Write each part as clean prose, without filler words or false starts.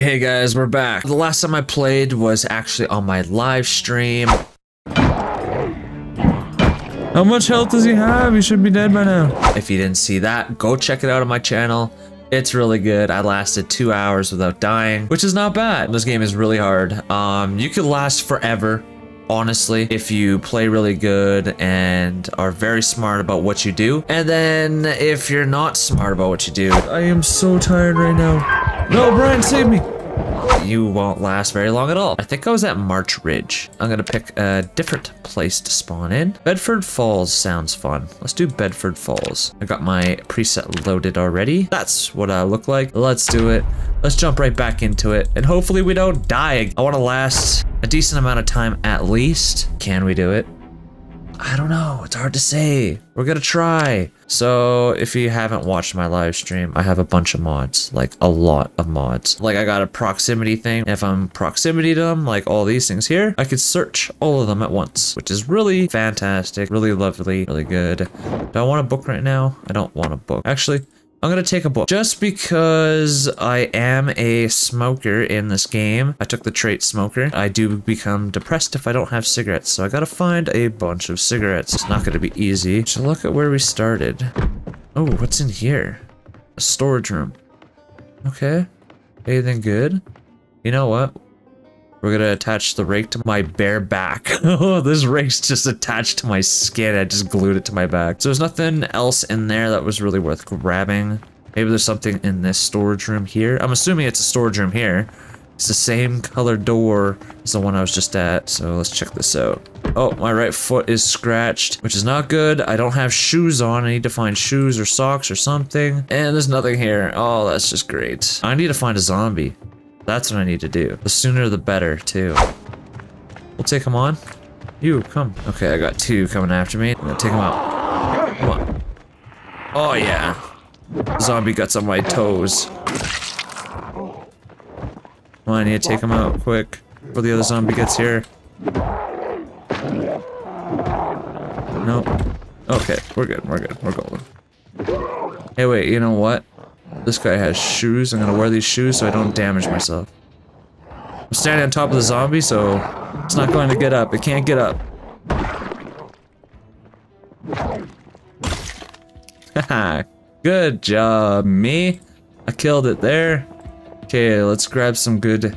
Hey guys, we're back. The last time I played was actually on my live stream. How much health does he have? He should be dead by now. If you didn't see that, go check it out on my channel. It's really good. I lasted 2 hours without dying, which is not bad. This game is really hard. You could last forever, honestly, if you play really good and are very smart about what you do. And then if you're not smart about what you do, I am so tired right now. No, Brian, save me! You won't last very long at all. I think I was at March Ridge. I'm gonna pick a different place to spawn in. Bedford Falls sounds fun. Let's do Bedford Falls. I got my preset loaded already. That's what I look like. Let's do it. Let's jump right back into it. And hopefully we don't die. I wanna last a decent amount of time at least. Can we do it? I don't know. It's hard to say. We're gonna try. So if you haven't watched my live stream, I have a bunch of mods, like a lot of mods. Like I got a proximity thing. If I'm proximity to them, like all these things here, I could search all of them at once, which is really fantastic, really lovely, really good. Do I want a book right now? I don't want a book. Actually, I'm gonna take a book just because I am a smoker in this game. I took the trait smoker. I do become depressed if I don't have cigarettes, so I gotta find a bunch of cigarettes. It's not gonna be easy. So look at where we started. Oh, what's in here? A storage room. Okay. Anything good? You know what? We're gonna attach the rake to my bare back. Oh, this rake's just attached to my skin. I just glued it to my back. So there's nothing else in there that was really worth grabbing. Maybe there's something in this storage room here. I'm assuming it's a storage room here. It's the same color door as the one I was just at. So let's check this out. Oh, my right foot is scratched, which is not good. I don't have shoes on. I need to find shoes or socks or something. And there's nothing here. Oh, that's just great. I need to find a zombie. That's what I need to do. The sooner the better, too. We'll take him on. You, come. Okay, I got two coming after me. I'm gonna take him out. Come on. Oh, yeah. Zombie guts on my toes. Come on, I need to take him out quick before the other zombie gets here. Nope. Okay, we're good, we're good, we're golden. Hey, wait, you know what? This guy has shoes. I'm gonna wear these shoes so I don't damage myself. I'm standing on top of the zombie, so it's not going to get up. It can't get up. Haha. Good job, me. I killed it there. Okay, let's grab some good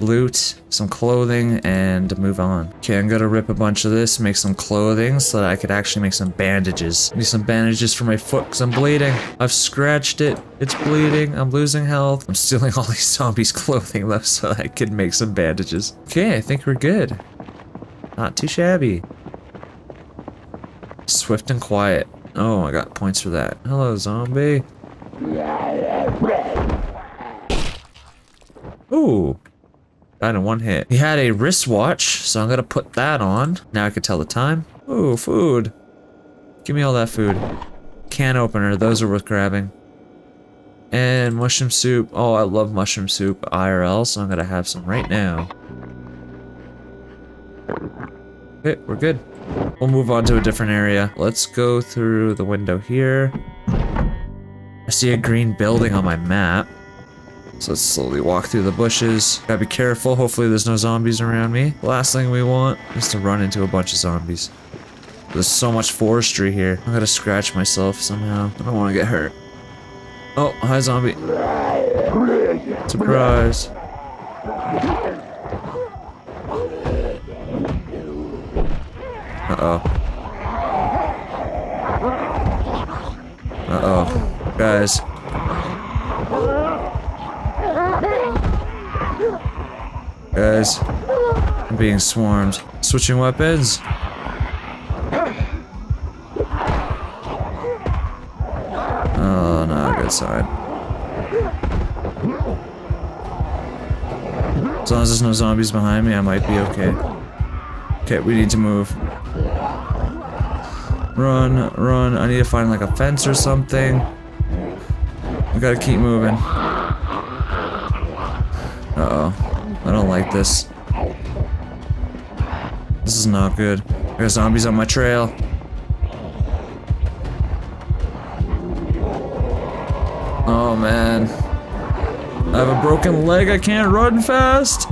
loot, some clothing, and move on. Okay, I'm gonna rip a bunch of this, make some clothing so that I could actually make some bandages. I need some bandages for my foot because I'm bleeding. I've scratched it. It's bleeding. I'm losing health. I'm stealing all these zombies' clothing though so I could make some bandages. Okay, I think we're good. Not too shabby. Swift and quiet. Oh, I got points for that. Hello, zombie. Ooh. Died in one hit. He had a wristwatch, so I'm gonna put that on. Now I can tell the time. Ooh, food. Give me all that food. Can opener, those are worth grabbing. And mushroom soup. Oh, I love mushroom soup IRL, so I'm gonna have some right now. Okay, we're good. We'll move on to a different area. Let's go through the window here. I see a green building on my map. So let's slowly walk through the bushes. Gotta be careful, hopefully there's no zombies around me. Last thing we want is to run into a bunch of zombies. There's so much forestry here. I'm gonna scratch myself somehow. I don't wanna get hurt. Oh, hi zombie. Surprise. Uh-oh. Uh-oh. Guys. Guys, I'm being swarmed. Switching weapons. Oh, not a good sign. As long as there's no zombies behind me, I might be okay. Okay, we need to move. Run, run. I need to find like a fence or something. I gotta keep moving. Uh-oh. I don't like this. This is not good. I got zombies on my trail. Oh man. I have a broken leg, I can't run fast.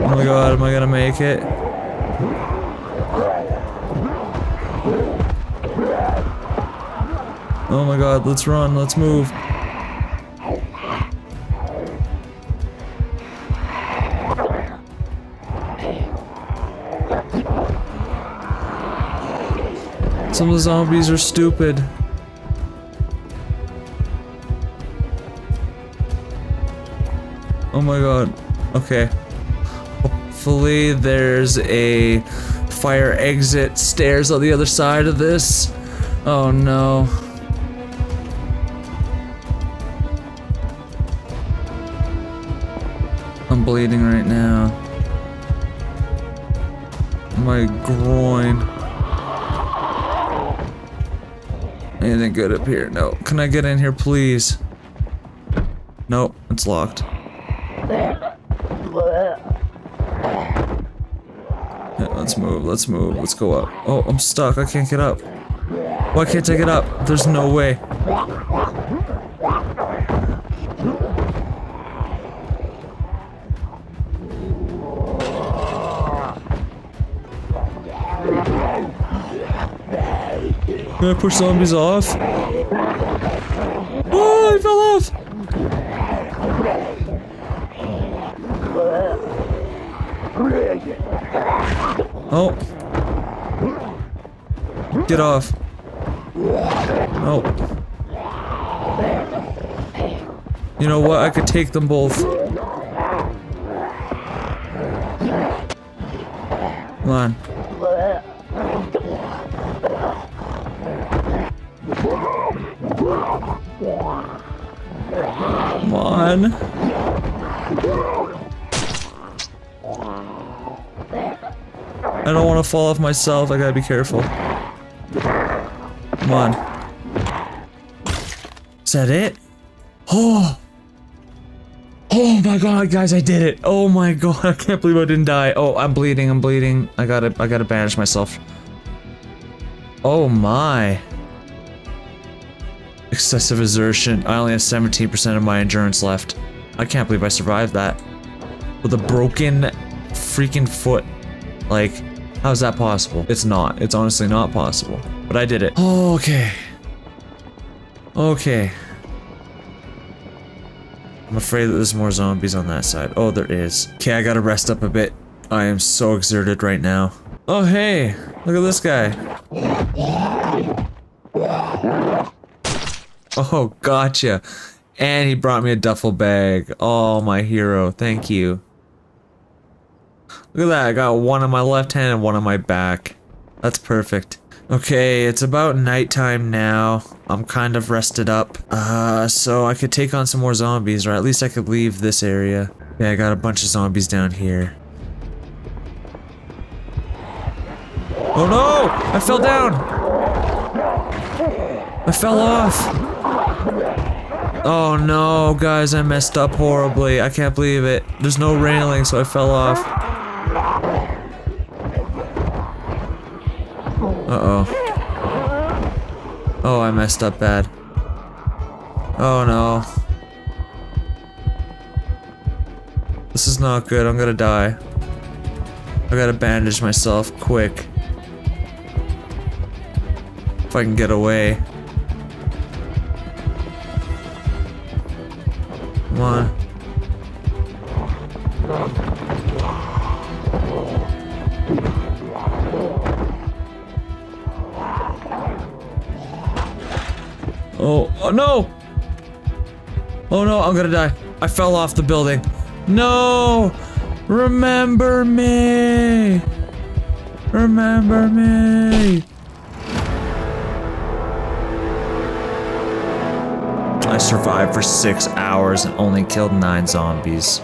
Oh my god, am I gonna make it? Oh my god, let's run, let's move. Some of the zombies are stupid. Oh my god, okay. Hopefully there's a fire exit stairs on the other side of this. Oh no. I'm bleeding right now. My groin. Anything good up here? No. Can I get in here, please? Nope, it's locked. Yeah, let's move, let's move, let's go up. Oh, I'm stuck, I can't get up. Why can't I get up? There's no way. Can I push zombies off? Oh, I fell off! Oh. Get off. Oh. You know what? I could take them both. Come on. Come on. I don't want to fall off myself, I gotta be careful. Come on. Is that it? Oh! Oh my god, guys, I did it! Oh my god, I can't believe I didn't die. Oh, I'm bleeding, I'm bleeding. I gotta bandage myself. Oh my. Excessive exertion. I only have 17% of my endurance left. I can't believe I survived that. With a broken freaking foot. Like, how is that possible? It's not. It's honestly not possible. But I did it. Okay. Okay. I'm afraid that there's more zombies on that side. Oh, there is. Okay, I gotta rest up a bit. I am so exerted right now. Oh, hey! Look at this guy. Oh, gotcha. And he brought me a duffel bag. Oh, my hero. Thank you. Look at that. I got one on my left hand and one on my back. That's perfect. Okay, it's about nighttime now. I'm kind of rested up. So I could take on some more zombies, or at least I could leave this area. Yeah, I got a bunch of zombies down here. Oh no! I fell down! I fell off! Oh no, guys, I messed up horribly. I can't believe it. There's no railing, so I fell off. Uh-oh. Oh, I messed up bad. Oh no. This is not good. I'm gonna die. I gotta bandage myself quick. If I can get away. Come on. Oh, oh no! Oh no, I'm gonna die. I fell off the building. No! Remember me! Remember me! I survived for 6 hours and only killed 9 zombies.